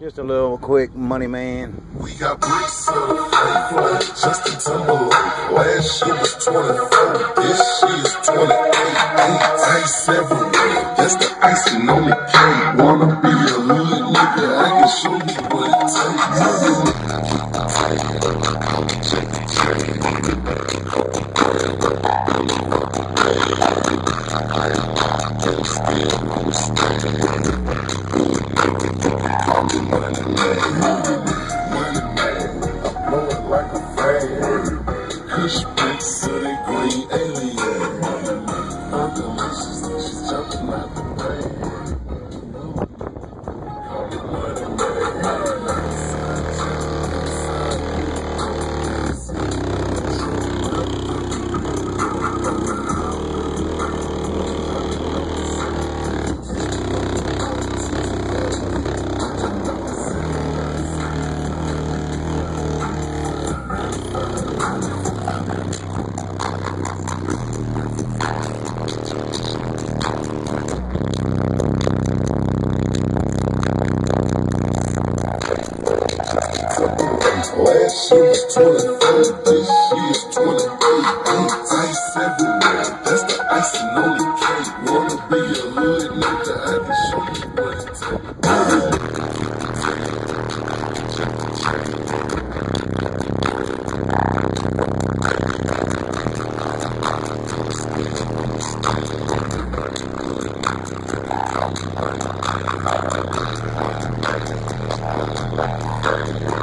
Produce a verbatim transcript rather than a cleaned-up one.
Just a little quick money man. We got bricks on the floor, just a tumble. Last year was twenty-four, this year is twenty-eight. eight, eight, seven, that's the icing on the cake. Wanna be a hood nigga, I can show you what it Last year was twenty-four, this year is twenty-eight, eight, eight, seven, that's the icing on the cake. Wanna be a hood nigga, I can show you what it